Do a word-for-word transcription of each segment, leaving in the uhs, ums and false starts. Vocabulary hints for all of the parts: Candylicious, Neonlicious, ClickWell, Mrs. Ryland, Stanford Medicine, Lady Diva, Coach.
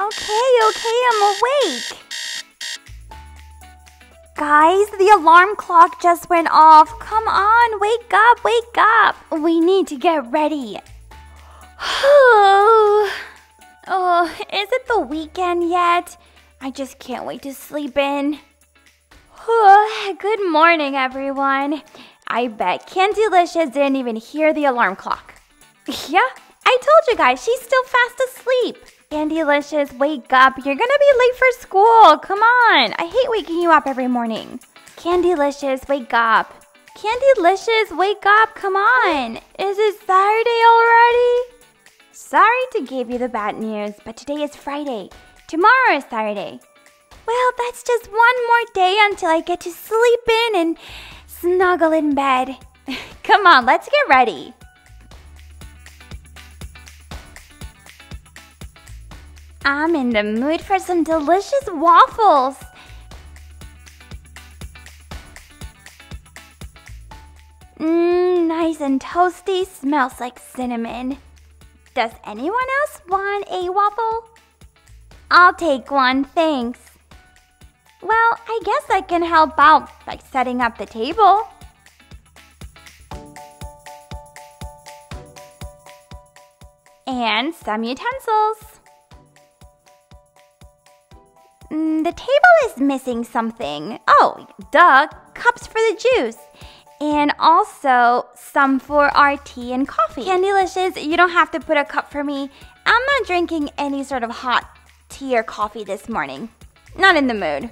Okay, okay, I'm awake. Guys, the alarm clock just went off. Come on, wake up, wake up. We need to get ready. Oh, is it the weekend yet? I just can't wait to sleep in. Oh, good morning, everyone. I bet Candylicious didn't even hear the alarm clock. Yeah, I told you guys, she's still fast asleep. Candylicious, wake up. You're gonna be late for school. Come on. I hate waking you up every morning. Candylicious, wake up. Candylicious, wake up. Come on. Is it Saturday already? Sorry to give you the bad news, but today is Friday. Tomorrow is Saturday. Well, that's just one more day until I get to sleep in and snuggle in bed. Come on, let's get ready. I'm in the mood for some delicious waffles. Mmm, nice and toasty, smells like cinnamon. Does anyone else want a waffle? I'll take one, thanks. Well, I guess I can help out by setting up the table. And some utensils. The table is missing something. Oh, duh, cups for the juice. And also some for our tea and coffee. Candylicious, you don't have to put a cup for me. I'm not drinking any sort of hot tea or coffee this morning. Not in the mood.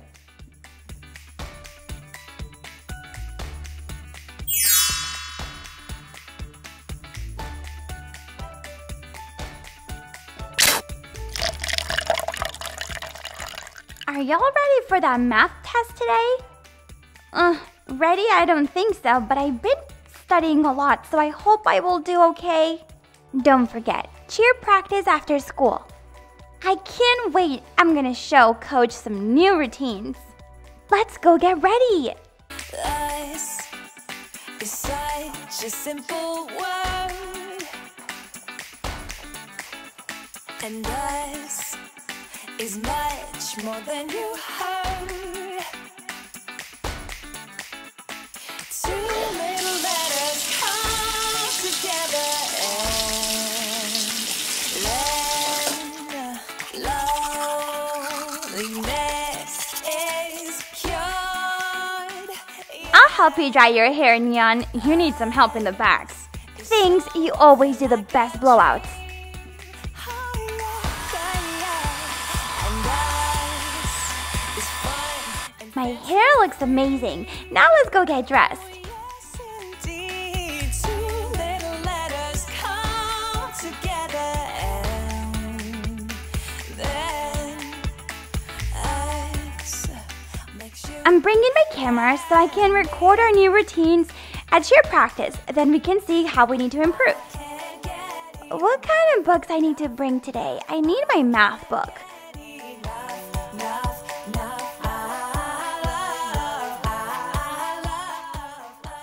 Are y'all ready for that math test today? Uh, ready? I don't think so, but I've been studying a lot, so I hope I will do okay. Don't forget, cheer practice after school. I can't wait. I'm gonna show Coach some new routines. Let's go get ready. Lies is such a simple word. And lies is much more than you heard. Two little letters come together and then loneliness is cured. I'll help you dry your hair, Neon. You need some help in the backs. Things, you always do the best blowouts. My hair looks amazing. Now let's go get dressed. I'm bringing my camera so I can record our new routines at cheer practice. Then we can see how we need to improve. What kind of books I need to bring today? I need my math book.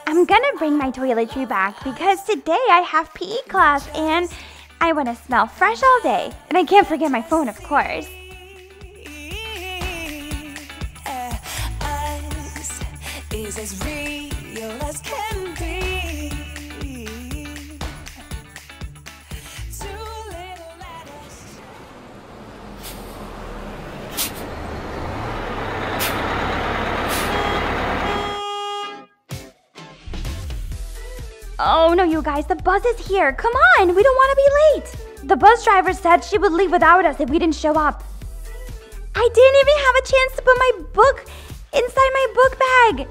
I'm gonna bring my toiletry bag because today I have P E class and I wanna smell fresh all day. And I can't forget my phone, of course. Oh no, you guys, the bus is here. Come on, we don't want to be late. The bus driver said she would leave without us if we didn't show up. I didn't even have a chance to put my book inside my book bag.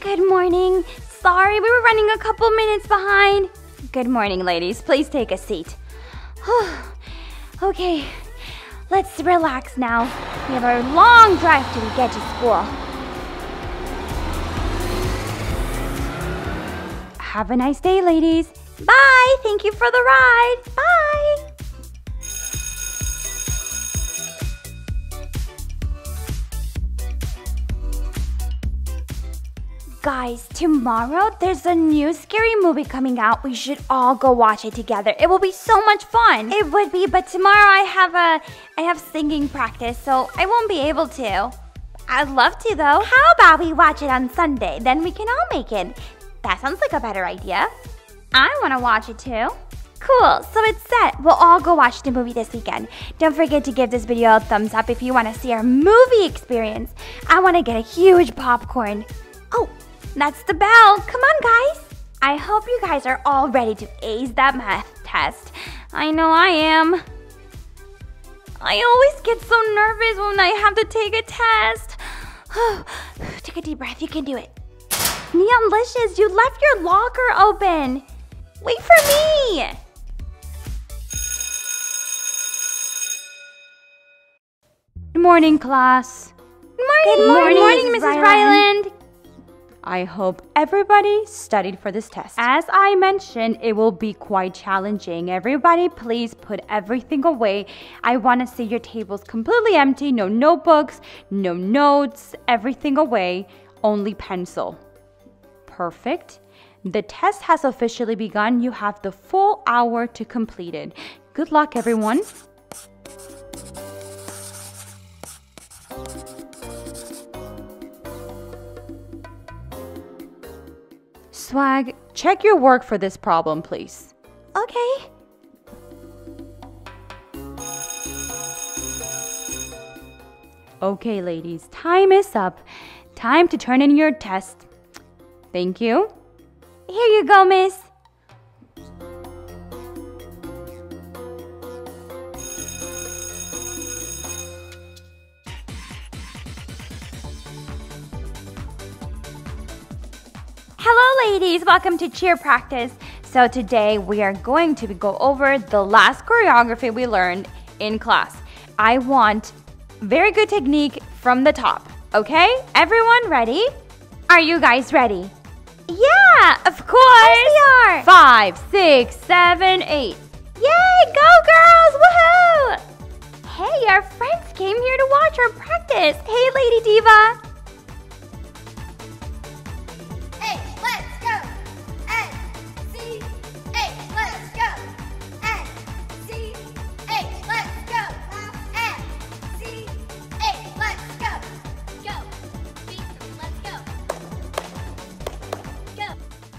Good morning. Sorry, we were running a couple minutes behind. Good morning, ladies. Please take a seat. Okay, let's relax now. We have a long drive till we get to school. Have a nice day, ladies. Bye. Thank you for the ride. Bye. Guys, tomorrow there's a new scary movie coming out. We should all go watch it together. It will be so much fun. It would be, but tomorrow I have a, I have singing practice, so I won't be able to. I'd love to though. How about we watch it on Sunday? Then we can all make it. That sounds like a better idea. I want to watch it too. Cool, so it's set. We'll all go watch the movie this weekend. Don't forget to give this video a thumbs up if you want to see our movie experience. I want to get a huge popcorn. Oh, that's the bell. Come on, guys. I hope you guys are all ready to ace that math test. I know I am. I always get so nervous when I have to take a test. Take a deep breath. You can do it. Neonlicious, you left your locker open. Wait for me. Good morning, class. Good morning, Good morning, morning, morning Missus Ryland. Ryland. I hope everybody studied for this test. As I mentioned, it will be quite challenging. Everybody, please put everything away. I want to see your tables completely empty. No notebooks, no notes, everything away. Only pencil. Perfect. The test has officially begun. You have the full hour to complete it. Good luck, everyone. Swag, check your work for this problem, please. Okay. Okay, ladies, time is up. Time to turn in your test. Thank you. Here you go, miss. Hello ladies, welcome to cheer practice. So today we are going to go over the last choreography we learned in class. I want very good technique from the top, okay? Everyone ready? Are you guys ready? Yeah, of course! Of course we are! Five, six, seven, eight. Yay, go girls, woohoo! Hey, our friends came here to watch our practice. Hey, Lady Diva.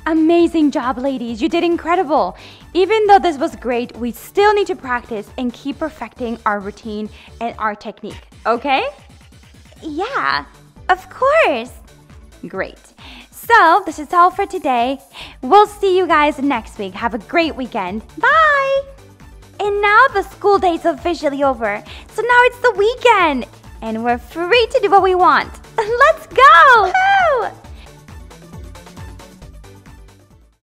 Amazing job, ladies. You did incredible. Even though this was great, we still need to practice and keep perfecting our routine and our technique, okay? Yeah, of course. Great. So, this is all for today. We'll see you guys next week. Have a great weekend. Bye! And now the school day is officially over. So now it's the weekend, and we're free to do what we want. Let's go!